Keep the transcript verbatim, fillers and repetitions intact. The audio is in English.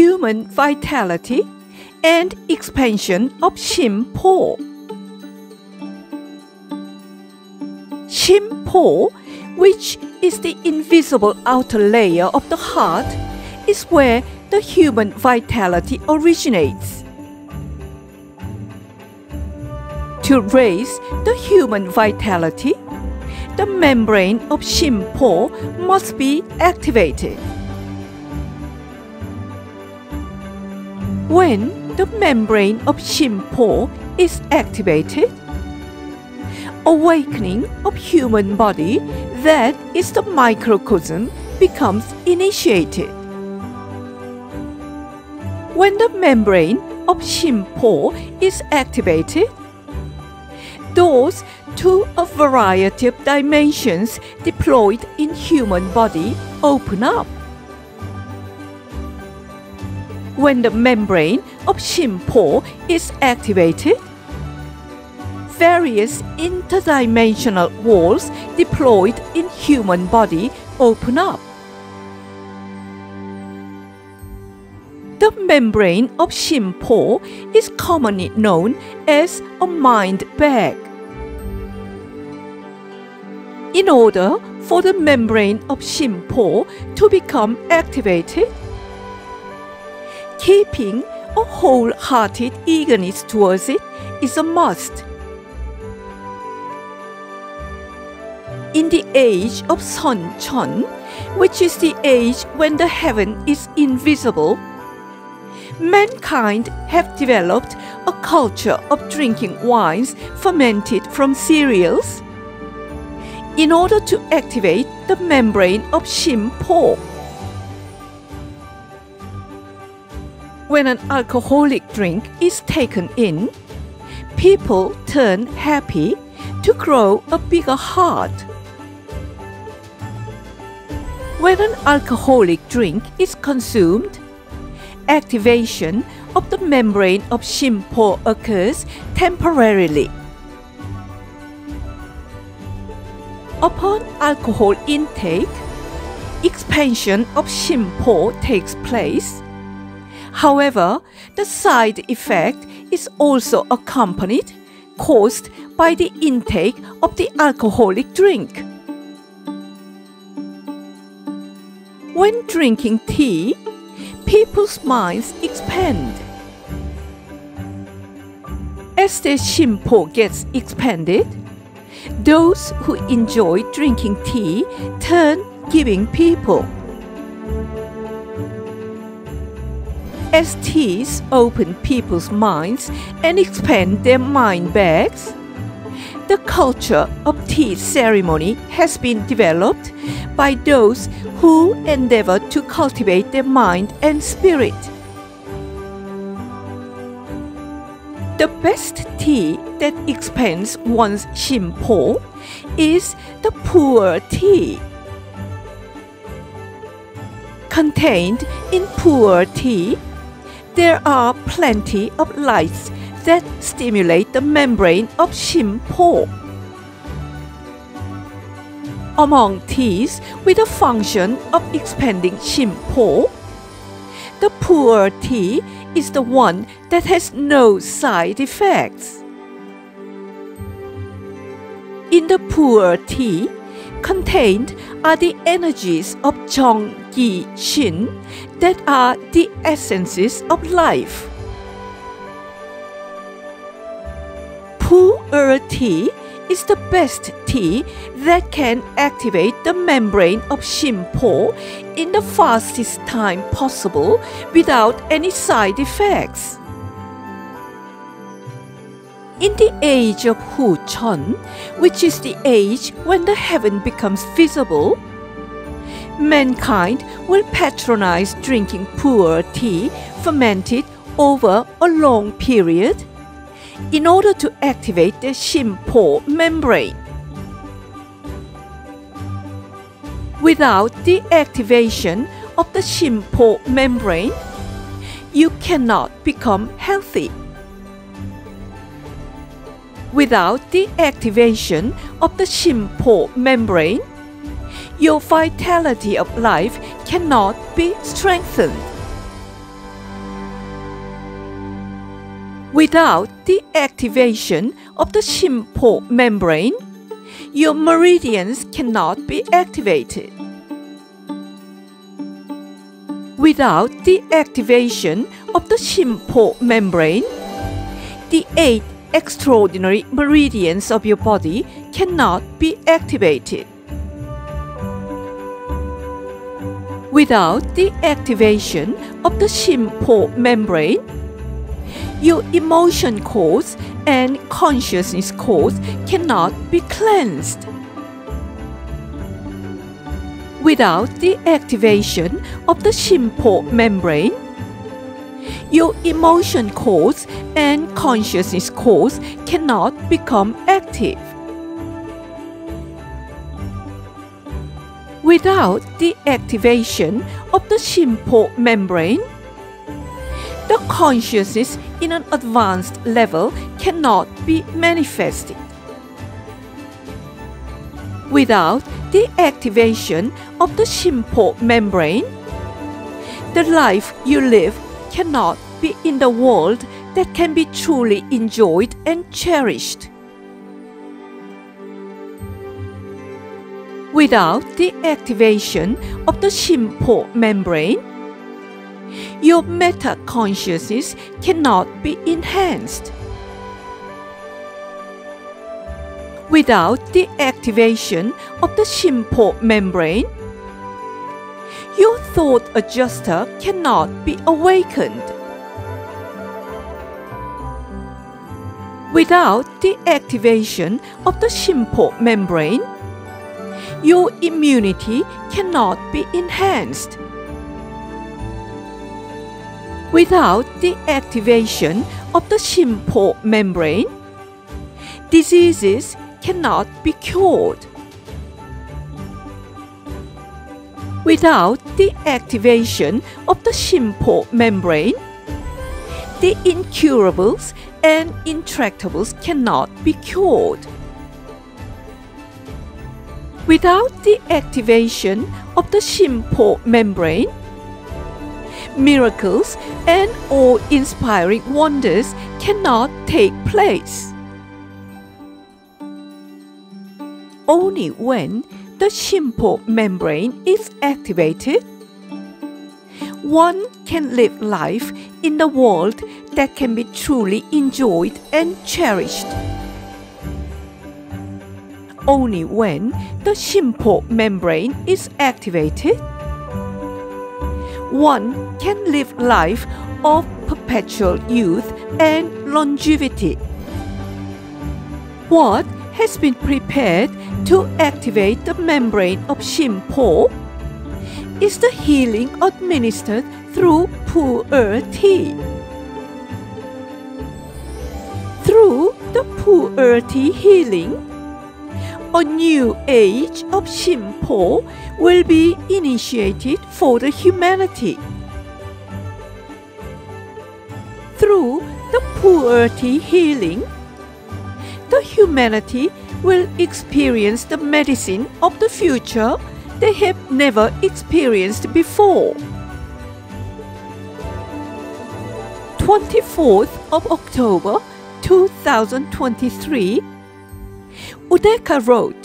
human vitality and expansion of Sim-Po. Sim-Po, which is the invisible outer layer of the heart, is where the human vitality originates. To raise the human vitality, the membrane of Sim-Po must be activated. When the membrane of Sim-Po is activated, awakening of human body that is the microcosm becomes initiated. When the membrane of Sim-Po is activated, doors to a variety of dimensions deployed in human body open up. When the membrane of Sim-Po is activated, various interdimensional walls deployed in human body open up. The membrane of Sim-Po is commonly known as a mind bag. In order for the membrane of Sim-Po to become activated, keeping a wholehearted eagerness towards it is a must. In the age of Son Chun, which is the age when the heaven is invisible, mankind have developed a culture of drinking wines fermented from cereals in order to activate the membrane of Sim-Po. When an alcoholic drink is taken in, people turn happy to grow a bigger heart. When an alcoholic drink is consumed, activation of the membrane of Sim-Po occurs temporarily. Upon alcohol intake, expansion of Sim-Po takes place. However, the side effect is also accompanied, caused by the intake of the alcoholic drink. When drinking tea, people's minds expand. As their Sim-Po gets expanded, those who enjoy drinking tea turn giving people. As teas open people's minds and expand their mind bags, the culture of tea ceremony has been developed by those who endeavor to cultivate their mind and spirit. The best tea that expands one's Sim-Po is the Pu-er tea. Contained in Pu-er tea, there are plenty of lights that stimulate the membrane of Sim-Po. Among teas with a function of expanding Sim-Po, the Pu-er tea is the one that has no side effects. In the Pu-er tea, contained are the energies of Jung that are the essences of life. Pu-er tea is the best tea that can activate the membrane of Sim-Po in the fastest time possible without any side effects. In the age of Hu-Chun, which is the age when the heaven becomes visible, mankind will patronize drinking Pu-er tea fermented over a long period in order to activate the Sim-Po membrane. Without the activation of the Sim-Po membrane, you cannot become healthy. Without the activation of the Sim-Po membrane, your vitality of life cannot be strengthened. Without the activation of the Sim-Po membrane, your meridians cannot be activated. Without the activation of the Sim-Po membrane, the eight extraordinary meridians of your body cannot be activated. Without the activation of the Sim-Po membrane, your emotion cords and consciousness cords cannot be cleansed. Without the activation of the Sim-Po membrane, your emotion cords and consciousness cords cannot become active. Without the activation of the Sim-Po membrane, the consciousness in an advanced level cannot be manifested. Without the activation of the Sim-Po membrane, the life you live cannot be in the world that can be truly enjoyed and cherished. Without the activation of the Sim-Po membrane, your meta-consciousness cannot be enhanced. Without the activation of the Sim-Po membrane, your thought adjuster cannot be awakened. Without the activation of the Sim-Po membrane, your immunity cannot be enhanced. Without the activation of the Sim-Po membrane, diseases cannot be cured. Without the activation of the Sim-Po membrane, the incurables and intractables cannot be cured. Without the activation of the Sim-Po membrane, miracles and awe-inspiring wonders cannot take place. Only when the Sim-Po membrane is activated, one can live life in the world that can be truly enjoyed and cherished. Only when the Sim-Po membrane is activated, one can live life of perpetual youth and longevity. What has been prepared to activate the membrane of Sim-Po is the healing administered through Pu-er tea. Through the Pu-er tea healing, a new age of Sim-Po will be initiated for the humanity. Through the Pu-er tea healing, the humanity will experience the medicine of the future they have never experienced before. the twenty-fourth of October two thousand twenty-three, Udeka wrote,